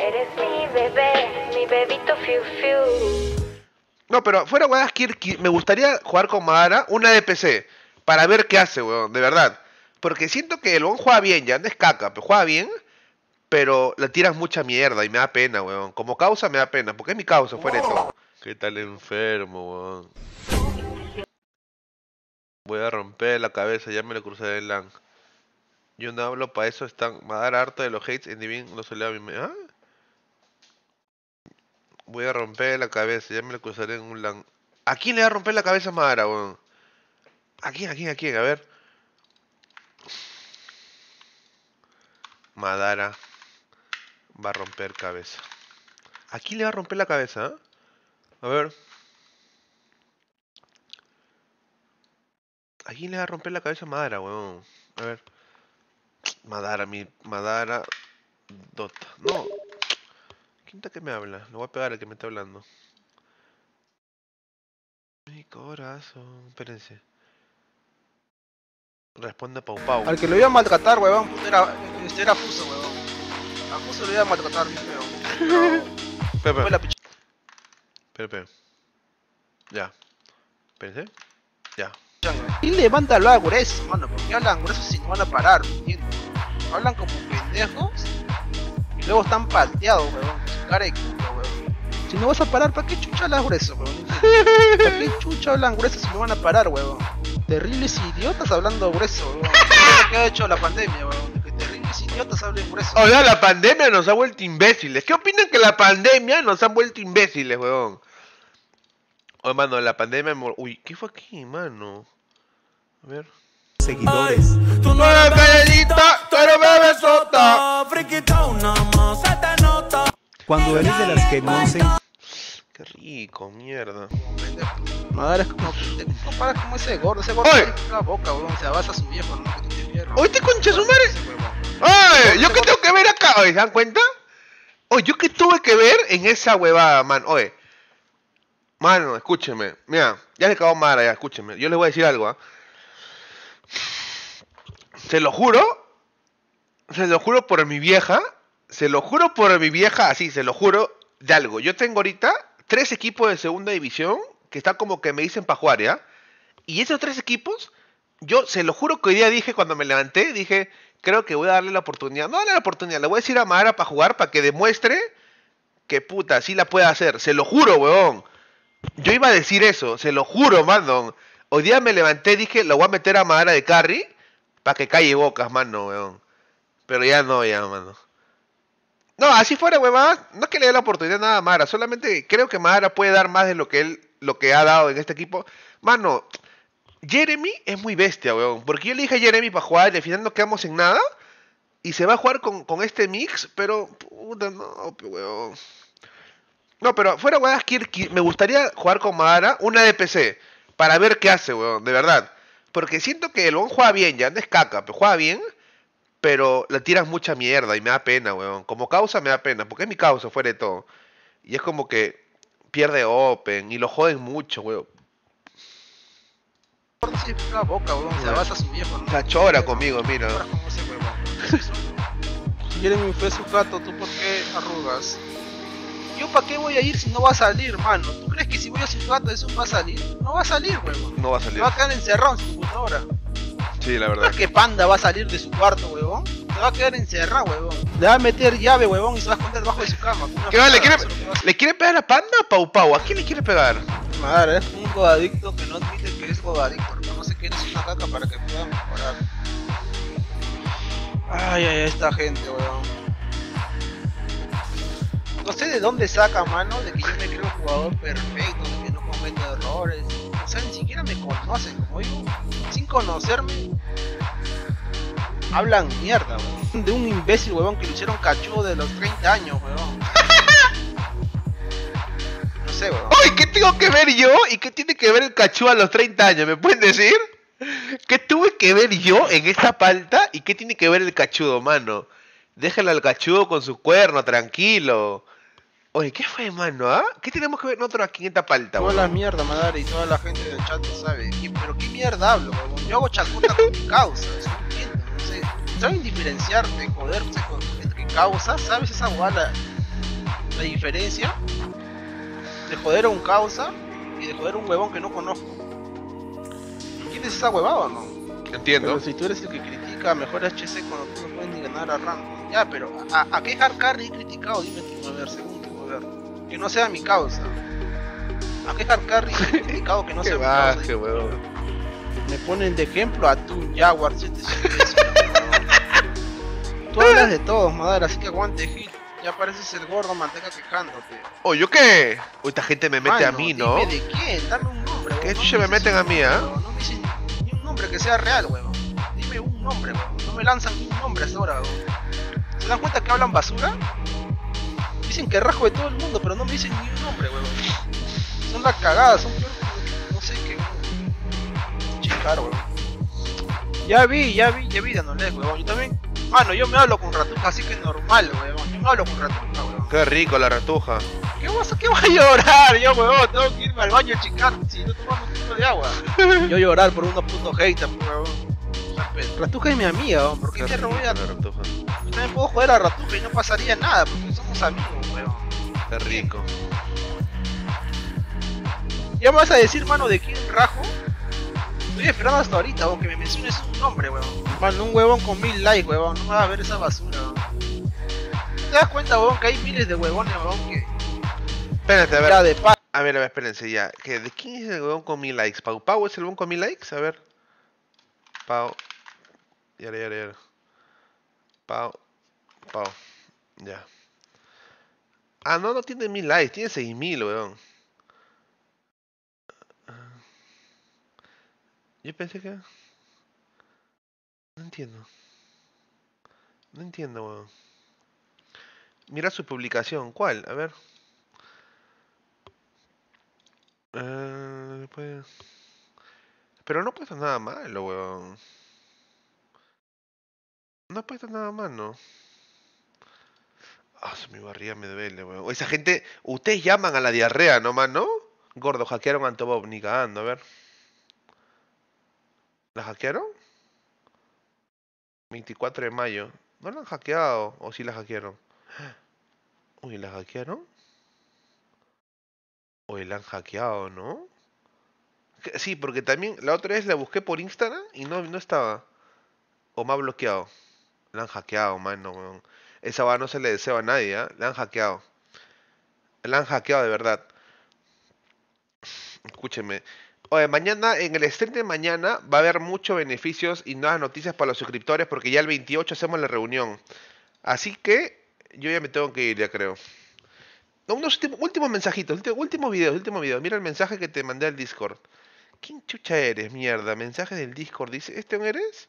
Eres mi bebé, mi bebito fiu fiu. No, pero fuera huevadas, me gustaría jugar con Madara una DPC para ver qué hace, weón, de verdad. Porque siento que el weón juega bien, ya no es caca, pero juega bien, pero le tiras mucha mierda y me da pena, weón. Como causa me da pena, porque es mi causa, fuera eso. Qué tal enfermo, weón. Voy a romper la cabeza, ya me lo crucé de LAN. Yo no hablo para eso, están Madara harto de los hates en Divin, no se le da a mi... ¿Ah? Voy a romper la cabeza, ya me lo cruzaré en un LAN. ¿A quién le va a romper la cabeza a Madara, weón? ¿A quién, a quién, a quién? A ver. Madara va a romper cabeza. ¿A quién le va a romper la cabeza? A ver. ¿A quién le va a romper la cabeza a Madara, weón? A ver. Madara, Madara... Dota. No. ¿Quién está que me habla? Lo voy a pegar al que me está hablando. Mi corazón... Espérense. Responde a Pau Pau. Al que lo iba a maltratar, huevón. Era Fuso, huevón. A Fuso lo iba a maltratar, mi feo. Espera. Ya. Espérense. Ya. Y levántalo a grueso, mano. Porque hablan grueso si no van a parar, ¿me entiendes? Hablan como pendejos. Y luego están palteados, huevón. Si no vas a parar, ¿para qué chucha hablas grueso, huevón? ¿Para qué chucha hablan grueso si no van a parar, huevón? Terribles idiotas hablando grueso, huevón. ¿Qué ha hecho la pandemia, huevón? Que terribles idiotas hablen grueso. O sea, la pandemia nos ha vuelto imbéciles. ¿Qué opinan que la pandemia nos ha vuelto imbéciles, huevón? Oye, mano, la pandemia... Uy, ¿qué fue aquí, mano? A ver... Seguidores. Ay, tú no eres bebedita, tú eres bebesota. Friquita una más, se te nota. Cuando eres de las que no se... Qué rico, mierda. Madre, es como... Te comparas como ese gordo tiene la boca, weón. Se abasa a su viejo, ¿no? Que te vieron. ¡Oye, te conchas, su madre! ¡Oye! ¿Yo qué tengo que ver acá? Oye, ¿se dan cuenta? Oye, ¿yo qué tuve que ver en esa huevada, man? Oye. Mano, escúcheme. Mira, ya le cagó Madara, ya, escúcheme. Yo les voy a decir algo, ¿ah? Se lo juro por mi vieja. Se lo juro por mi vieja, así, se lo juro de algo. Yo tengo ahorita 3 equipos de segunda división que están como que me dicen para jugar, ¿ya? Y esos 3 equipos, yo se lo juro que hoy día dije, cuando me levanté, dije, creo que voy a darle la oportunidad. No darle la oportunidad, le voy a decir a Madara para jugar, para que demuestre que puta, sí la puede hacer. Se lo juro, weón. Yo iba a decir eso, se lo juro, mano. Hoy día me levanté, dije, lo voy a meter a Madara de carry para que calle bocas, mano, weón. Pero ya no, ya, mano. No, así fuera, huevón, no es que le dé la oportunidad nada a Madara, solamente creo que Madara puede dar más de lo que ha dado en este equipo. Mano, Jeremy es muy bestia, huevón, porque yo le dije a Jeremy para jugar y al final no quedamos en nada. Y se va a jugar con este mix, pero... Puta, no, huevón. No, pero fuera, huevón, me gustaría jugar con Madara una DPC para ver qué hace, huevón, de verdad. Porque siento que el huevón juega bien, ya no es caca, pero juega bien. Pero le tiras mucha mierda y me da pena, weón. Como causa me da pena, porque es mi causa, fuera de todo. Y es como que pierde open y lo joden mucho, weón. La boca, weón. Se abasa a su viejo, ¿no? Se chora conmigo, mira. Si Jeremy fue su gato, ¿tú por qué arrugas? ¿Yo para qué voy a ir si no va a salir, mano? ¿Tú crees que si voy a su gato eso va a salir? No va a salir, weón. No va a salir. Se va a quedar encerrado en su computadora. Sí, la verdad. ¿Crees que Panda va a salir de su cuarto, huevón? Se va a quedar encerrado, huevón. Le va a meter llave, huevón, y se va a esconder debajo de su cama. ¿Qué va? ¿Le quiere pegar a Panda o Pau Pau? ¿A quién le quiere pegar? Madre, es un godadicto que no admite que es godadicto. No sé quién es una caca para que pueda mejorar. Ay, ay, esta gente, huevón. No sé de dónde saca, mano, de que yo me creo un jugador perfecto, de que no cometo errores. O sea, ni siquiera me conocen, como digo. Sin conocerme, hablan mierda, weón. De un imbécil, weón, que lo hicieron cachudo de los 30 años, weón. No sé, weón. Oye, ¿qué tengo que ver yo y qué tiene que ver el cachudo a los 30 años? ¿Me pueden decir? ¿Qué tuve que ver yo en esta palta y qué tiene que ver el cachudo, mano? Déjalo al cachudo con su cuerno, tranquilo. Oye, ¿qué fue, mano? ¿Ah? ¿Qué tenemos que ver nosotros aquí en esta palta, weón? Toda la mierda, Madara, y toda la gente del chat no sabe. ¿Pero qué mierda hablo, weón? Yo hago chacuta con mi causa, eso no entiendo, no sé. Saben diferenciarte, joder, no sé, entre causas, sabes esa guala. la diferencia de joder a un causa y de joder a un huevón que no conozco. ¿Quién es esa huevada, no? Entiendo. Pero si tú eres el que critica, mejor HC cuando tú no puedes ni ganar a rango. Ya, pero ¿a qué hard carry he criticado? Dime tú, a ver, según tú, a ver. Que no sea mi causa. ¿A qué hard carry he criticado que no sea mi causa? Qué huevón. Me ponen de ejemplo a tu Jaguar 777. Tú hablas de todos, Madara, así que aguante, Gil. Ya pareces el gordo manteca quejándote. Oh, ¿yo qué? Uy, esta gente me mete a mí, ¿no? Dime de qué, dame un nombre. ¿Qué chucha me meten a mí, ah? No me dicen ni un nombre que sea real, weón. Dime un nombre, weón. No me lanzan ni un nombre hasta ahora, weón. ¿Se dan cuenta que hablan basura? Dicen que rajo de todo el mundo, pero no me dicen ni un nombre, weón. Son las cagadas, son peor que no sé qué, weón. Caro, weón. Ya vi, Danolés, weón. Yo también. Mano, yo me hablo con Ratuja, así que normal, weón. Yo me hablo con Ratuja, weón. Qué rico la Ratuja. ¿Qué voy a llorar yo, weón? Tengo que irme al baño a chicar si no tomamos un poco de agua. Yo llorar por unos putos haters, weón. Ratuja es mi amiga, weón. ¿Por qué te robé a Ratuja? Yo también puedo joder a Ratuja y no pasaría nada, porque somos amigos, weón. Qué rico. ¿Ya me vas a decir, mano, de quién rajo? Estoy esperando hasta ahorita, weón, que me menciones un nombre, weón. Mano, un huevón con 1000 likes, huevón, no vas a ver esa basura, weón. ¿Te das cuenta, huevón, que hay miles de huevones, huevón, que...? Espérate, a ver. Ya de a ver, espérense, ya. ¿De quién es el huevón con 1000 likes? ¿Pau Pau es el huevón con 1000 likes? A ver. Pau... Ya. Pau. Ya. Ah, no tiene 1000 likes, tiene 6000, huevón. Yo pensé que... No entiendo, weón. Mira su publicación. ¿Cuál? A ver. Pues... Pero no puesto nada malo, weón. No puesto nada malo. Ah, mi barriga me duele, weón. Esa gente... Ustedes llaman a la diarrea nomás, ¿no? Gordo, hackearon a Antobob, ni cagando, a ver. ¿La hackearon? 24 de mayo. ¿No la han hackeado? ¿O sí la hackearon? Uy, ¿la hackearon? Uy, la han hackeado, ¿no? Sí, porque también la otra vez la busqué por Instagram y no estaba. O me ha bloqueado. La han hackeado, mano, weón. Esa va no se le desea a nadie, ¿eh? La han hackeado. La han hackeado de verdad. Escúcheme. Oye, mañana, en el stream de mañana, va a haber muchos beneficios y nuevas noticias para los suscriptores porque ya el 28 hacemos la reunión. Así que yo ya me tengo que ir, ya creo. No, unos últimos mensajitos, últimos videos. Mira el mensaje que te mandé al Discord. ¿Quién chucha eres, mierda? Mensaje del Discord. Dice, ¿este no eres?